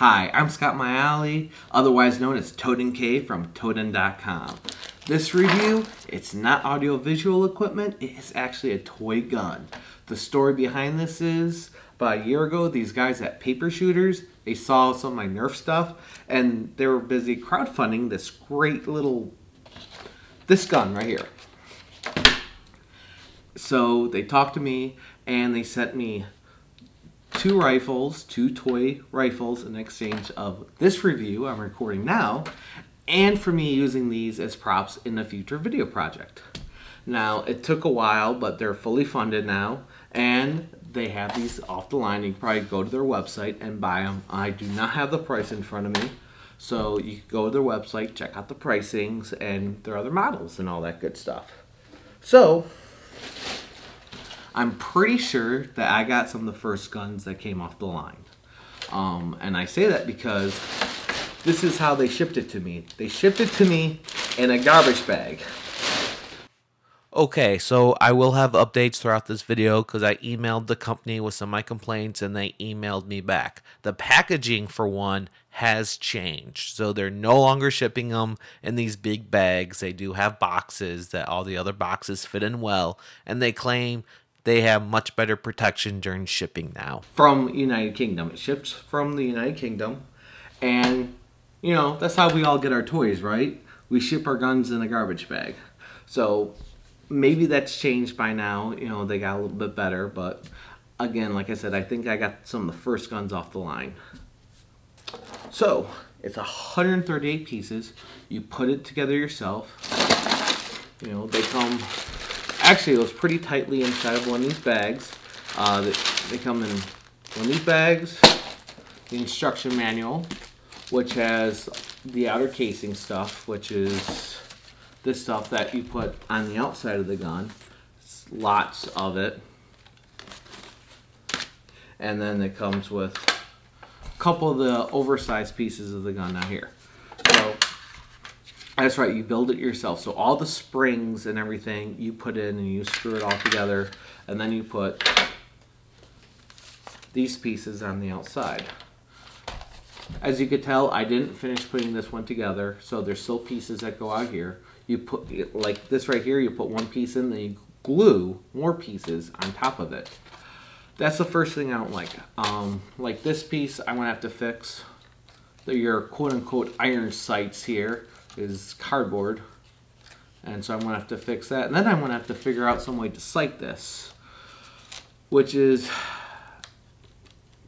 Hi, I'm Scott Maiale, otherwise known as ToadenK from Toaden.com. This review, it's not audiovisual equipment, it is actually a toy gun. The story behind this is, about a year ago, these guys at Paper Shooters, they saw some of my Nerf stuff, and they were busy crowdfunding this great little, this gun right here. So they talked to me, and they sent me two toy rifles in exchange of this review I'm recording now and for me using these as props in a future video project. Now it took a while, but they're fully funded now and they have these off the line. You can probably go to their website and buy them. I do not have the price in front of me, so you can go to their website, check out the pricings and their other models and all that good stuff. So I'm pretty sure that I got some of the first guns that came off the line. And I say that because this is how they shipped it to me. They shipped it to me in a garbage bag. Okay, so I will have updates throughout this video because I emailed the company with some of my complaints and they emailed me back. The packaging, for one, has changed. So they're no longer shipping them in these big bags. They do have boxes that all the other boxes fit in well, and they claim they have much better protection during shipping now. From United Kingdom. It ships from the United Kingdom. And, you know, that's how we all get our toys, right? We ship our guns in a garbage bag. So maybe that's changed by now. You know, they got a little bit better. But, again, like I said, I think I got some of the first guns off the line. So, it's 138 pieces. You put it together yourself. You know, they come... Actually, it was pretty tightly inside of one of these bags. They come in one of these bags, the instruction manual, which has the outer casing stuff, which is this stuff that you put on the outside of the gun. It's lots of it. And then it comes with a couple of the oversized pieces of the gun out here. So, that's right, you build it yourself. So all the springs and everything you put in and you screw it all together, and then you put these pieces on the outside. As you could tell, I didn't finish putting this one together, so there's still pieces that go out here. You put, like this right here, you put one piece in, then you glue more pieces on top of it. That's the first thing I don't like. Like this piece, I'm gonna have to fix. They're your quote-unquote iron sights here. Is cardboard, and so I'm gonna have to fix that, and then I'm gonna have to figure out some way to sight this, which is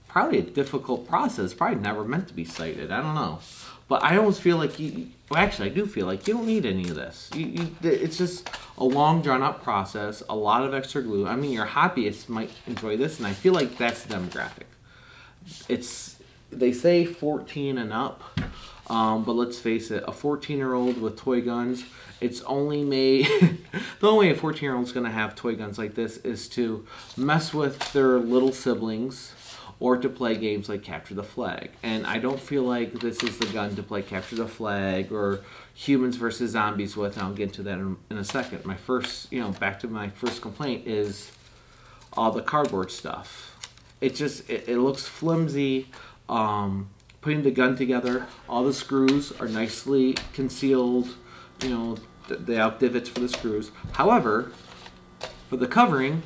probably a difficult process, probably never meant to be sighted, I don't know. But I almost feel like you, well, actually I do feel like you don't need any of this. It's just a long drawn out process, a lot of extra glue. I mean, your hobbyists might enjoy this, and I feel like that's the demographic. It's, they say 14 and up. But let's face it, a 14-year-old with toy guns, it's only made, the only way a 14-year-old is going to have toy guns like this is to mess with their little siblings or to play games like Capture the Flag. And I don't feel like this is the gun to play Capture the Flag or Humans versus Zombies with, and I'll get to that in a second. My first, you know, back to my first complaint is all the cardboard stuff. It just, it looks flimsy. Putting the gun together, all the screws are nicely concealed, you know, they have divots for the screws. However, for the covering,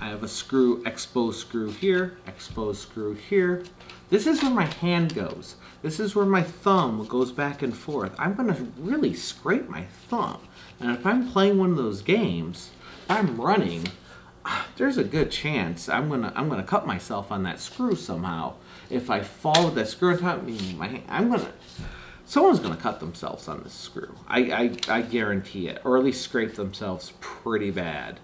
I have a screw, exposed screw here, exposed screw here. This is where my hand goes. This is where my thumb goes back and forth. I'm gonna really scrape my thumb. And if I'm playing one of those games, if I'm running, there's a good chance I'm gonna cut myself on that screw somehow. If I fall with that screw on top of my hand, someone's gonna cut themselves on this screw. I guarantee it, or at least scrape themselves pretty bad.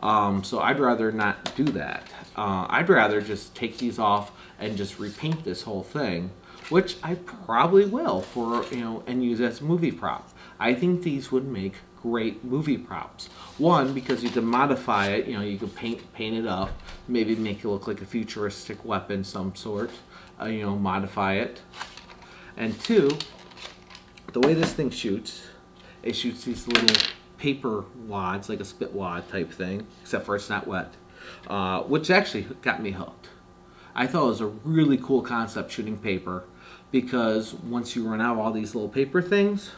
So I'd rather not do that. I'd rather just take these off and just repaint this whole thing, which I probably will for, you know, and use as movie props. I think these would make great movie props. One, because you can modify it, you know, you can paint it up, maybe make it look like a futuristic weapon some sort, you know, modify it. And two, the way this thing shoots, it shoots these little paper wads, like a spit wad type thing, except for it's not wet, which actually got me hooked. I thought it was a really cool concept, shooting paper, because once you run out of all these little paper things,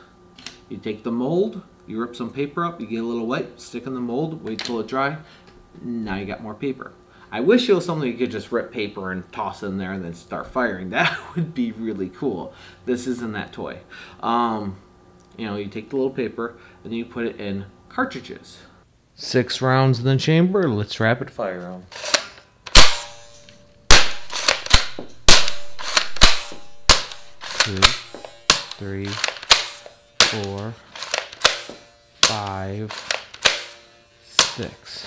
you take the mold, you rip some paper up, you get a little wet, stick in the mold, wait till it dry, now you got more paper. I wish it was something you could just rip paper and toss in there and then start firing. That would be really cool. This isn't that toy. You know, you take the little paper and you put it in cartridges. 6 rounds in the chamber, let's rapid fire them. Two, three, four, five, six.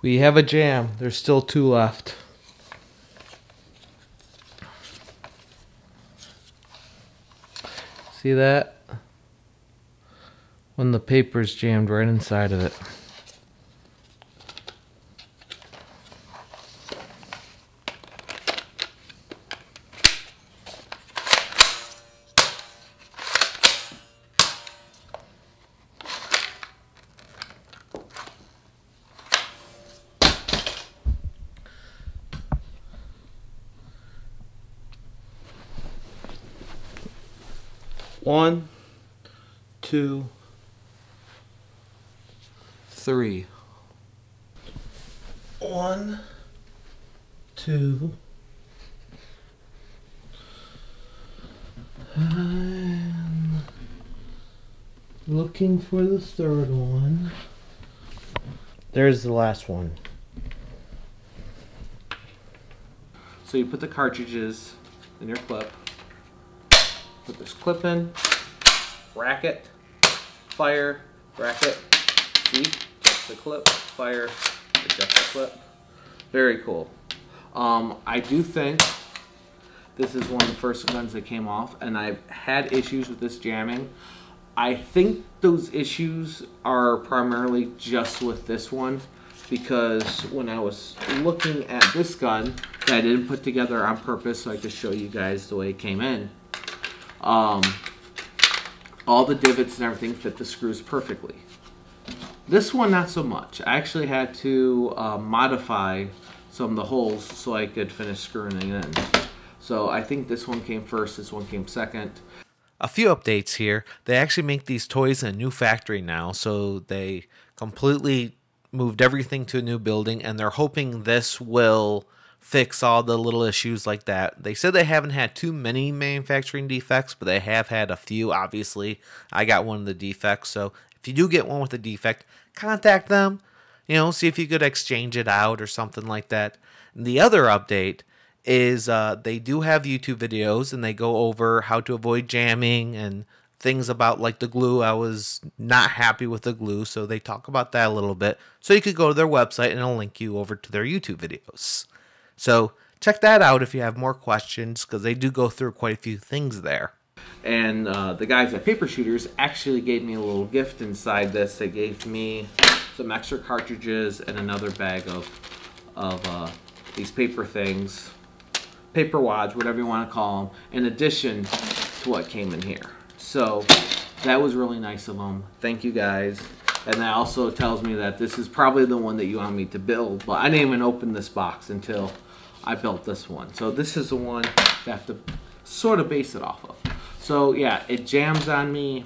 We have a jam. There's still 2 left. See that? When the paper's jammed right inside of it. One, two, three. 1, 2. I'm looking for the third one. There's the last one. So you put the cartridges in your clip. Put this clip in, bracket, fire, bracket, see, adjust the clip, fire, adjust the clip. Very cool. I do think this is one of the first guns that came off, and I've had issues with this jamming. I think those issues are primarily just with this one, because when I was looking at this gun that I didn't put together on purpose so I could show you guys the way it came in, all the divots and everything fit the screws perfectly. This one, not so much. I actually had to modify some of the holes so I could finish screwing it in. So I think this one came first, this one came second. A few updates here. They actually make these toys in a new factory now, so they completely moved everything to a new building, and they're hoping this will fix all the little issues like that. They said they haven't had too many manufacturing defects, but they have had a few, obviously. I got one of the defects, so if you do get one with a defect, contact them, you know, see if you could exchange it out or something like that. And the other update is they do have YouTube videos, and they go over how to avoid jamming and things about like the glue. I was not happy with the glue, so they talk about that a little bit. So you could go to their website, and I'll link you over to their YouTube videos. So check that out if you have more questions, because they do go through quite a few things there. And the guys at Paper Shooters actually gave me a little gift inside this. They gave me some extra cartridges and another bag of these paper things, paper wads, whatever you want to call them, in addition to what came in here. So that was really nice of them. Thank you guys. And that also tells me that this is probably the one that you want me to build. But I didn't even open this box until I built this one. So this is the one I have to sort of base it off of. So yeah, it jams on me.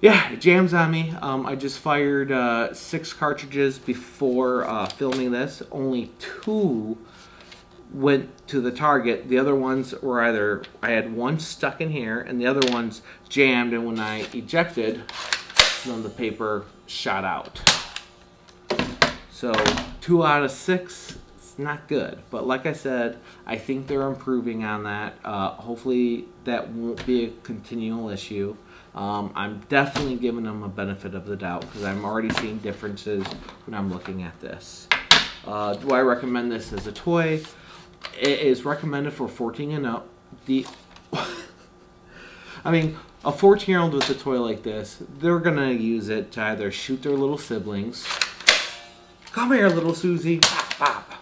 Yeah, it jams on me. I just fired 6 cartridges before filming this. Only 2 went to the target. The other ones were either, I had one stuck in here and the other ones jammed, and when I ejected, then the paper shot out. So 2 out of 6. Not good, but like I said, I think they're improving on that. Hopefully that won't be a continual issue. I'm definitely giving them a benefit of the doubt because I'm already seeing differences when I'm looking at this. Do I recommend this as a toy? It is recommended for 14 and up. I mean, a 14-year-old with a toy like this, they're gonna use it to either shoot their little siblings. Come here, little Susie. Pop, pop.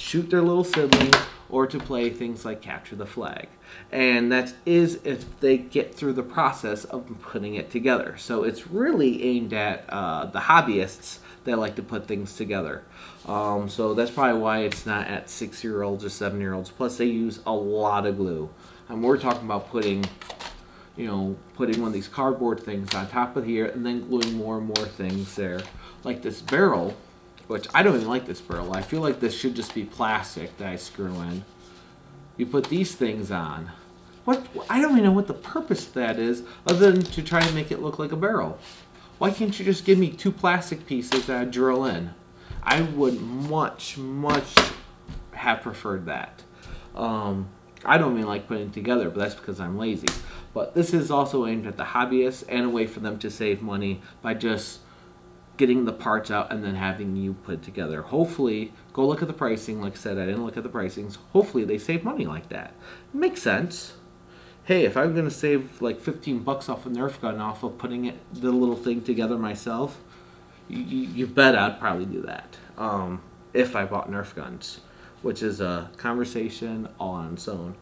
Shoot their little siblings, or to play things like Capture the Flag. And that is if they get through the process of putting it together. So it's really aimed at the hobbyists that like to put things together. So that's probably why it's not at 6-year-olds or 7-year-olds. Plus they use a lot of glue. And we're talking about putting, you know, putting one of these cardboard things on top of here and then gluing more and more things there. Like this barrel, which I don't even like this barrel. I feel like this should just be plastic that I screw in. You put these things on. What? I don't even know what the purpose of that is other than to try to make it look like a barrel. Why can't you just give me 2 plastic pieces that I drill in? I would much have preferred that. I don't even like putting it together, but that's because I'm lazy. But this is also aimed at the hobbyists and a way for them to save money by just getting the parts out and then having you put together. Hopefully, go look at the pricing. Like I said, I didn't look at the pricings. Hopefully they save money like that. Makes sense. Hey, if I'm gonna save like 15 bucks off a Nerf gun off of putting it, the little thing together myself, you bet I'd probably do that if I bought Nerf guns, which is a conversation all on its own.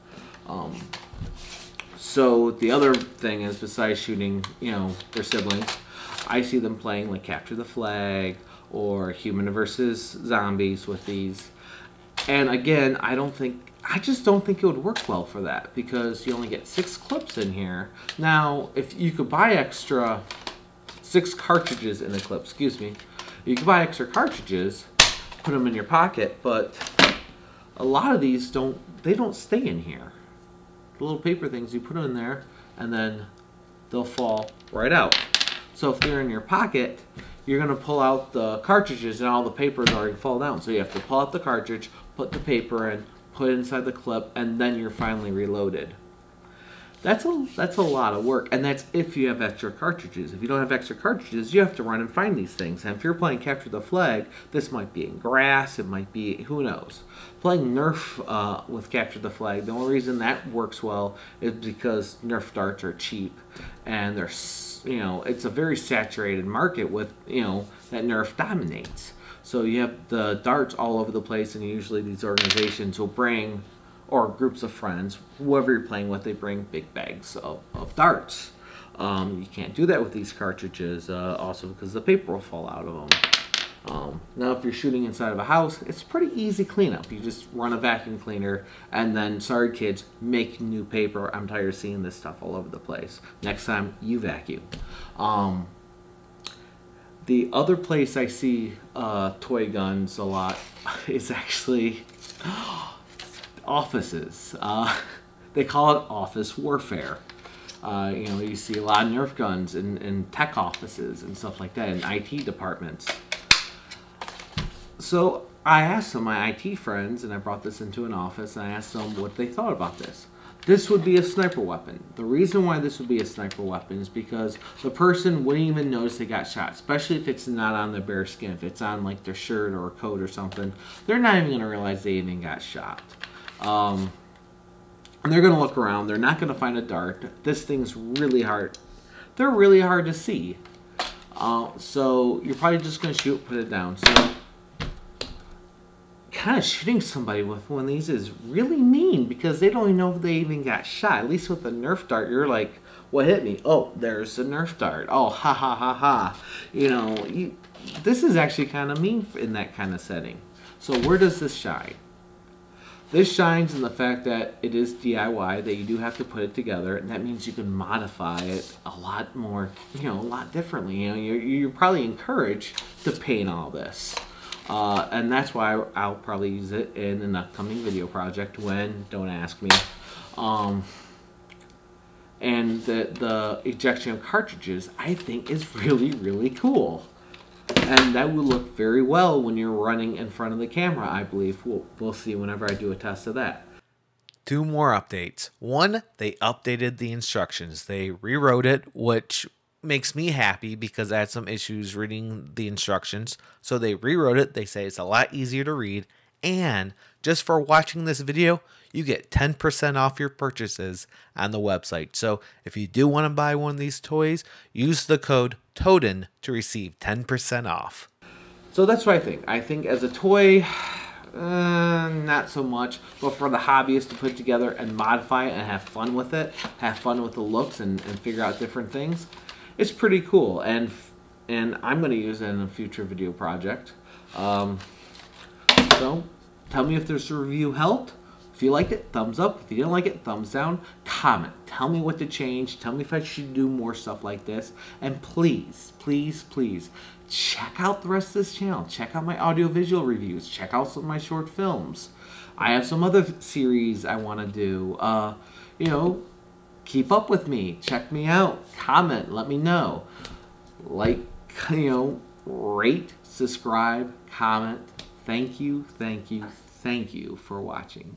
So the other thing is, besides shooting, you know, their siblings, I see them playing like Capture the Flag or Humans versus Zombies with these. And again, I just don't think it would work well for that because you only get 6 clips in here. Now, if you could buy extra 6 cartridges in a clip, excuse me, you could buy extra cartridges, put them in your pocket, but a lot of these don't stay in here. The little paper things, you put them in there and then they'll fall right out. So if they're in your pocket, you're gonna pull out the cartridges and all the papers are gonna fall down. So you have to pull out the cartridge, put the paper in, put it inside the clip, and then you're finally reloaded. That's a lot of work, and that's if you have extra cartridges. If you don't have extra cartridges, you have to run and find these things. And if you're playing Capture the Flag, this might be in grass, it might be, who knows. Playing Nerf with Capture the Flag, the only reason that works well is because Nerf darts are cheap, and they're, you know, it's a very saturated market with, you know, that Nerf dominates. So you have the darts all over the place, and usually these organizations will bring, or groups of friends, whoever you're playing with, they bring big bags of darts. You can't do that with these cartridges, also because the paper will fall out of them. Now, if you're shooting inside of a house, it's pretty easy cleanup. You just run a vacuum cleaner, and then, sorry kids, make new paper. I'm tired of seeing this stuff all over the place. Next time, you vacuum. The other place I see toy guns a lot is actually offices. They call it office warfare. You know, you see a lot of Nerf guns in tech offices and stuff like that, in IT departments. So I asked some of my IT friends, and I brought this into an office, and I asked them what they thought about this. This would be a sniper weapon. The reason why this would be a sniper weapon is because the person wouldn't even notice they got shot, especially if it's not on their bare skin. If it's on like their shirt or a coat or something, they're not even going to realize they even got shot. And they're going to look around. They're not going to find a dart. This thing's really hard. They're really hard to see. So you're probably just going to shoot, put it down. So kind of shooting somebody with one of these is really mean because they don't even know if they even got shot. At least with a Nerf dart, you're like, what hit me? Oh, there's a Nerf dart. Oh, ha ha ha ha. You know, this is actually kind of mean in that kind of setting. So where does this shine? This shines in the fact that it is DIY, that you do have to put it together, and that means you can modify it a lot more, you know, a lot differently. You know, you're probably encouraged to paint all this. And that's why I'll probably use it in an upcoming video project when, don't ask me. And the ejection of cartridges, I think, is really, really cool. And that will look very well when you're running in front of the camera, I believe. We'll see whenever I do a test of that. 2 more updates. 1, they updated the instructions. They rewrote it, which makes me happy because I had some issues reading the instructions. So they rewrote it. They say it's a lot easier to read. And just for watching this video, you get 10% off your purchases on the website. So if you do want to buy one of these toys, use the code TOADEN to receive 10% off. So that's what I think. I think as a toy, Not so much, but for the hobbyists to put together and modify it and have fun with it, have fun with the looks and figure out different things, it's pretty cool. And I'm going to use it in a future video project. So tell me if this review helped. If you liked it, thumbs up. If you didn't like it, thumbs down. Comment. Tell me what to change. Tell me if I should do more stuff like this. And please, please, please, check out the rest of this channel. Check out my audiovisual reviews. Check out some of my short films. I have some other series I want to do. You know, keep up with me. Check me out. Comment. Let me know. Like, you know, rate, subscribe, comment. Thank you, thank you, thank you for watching.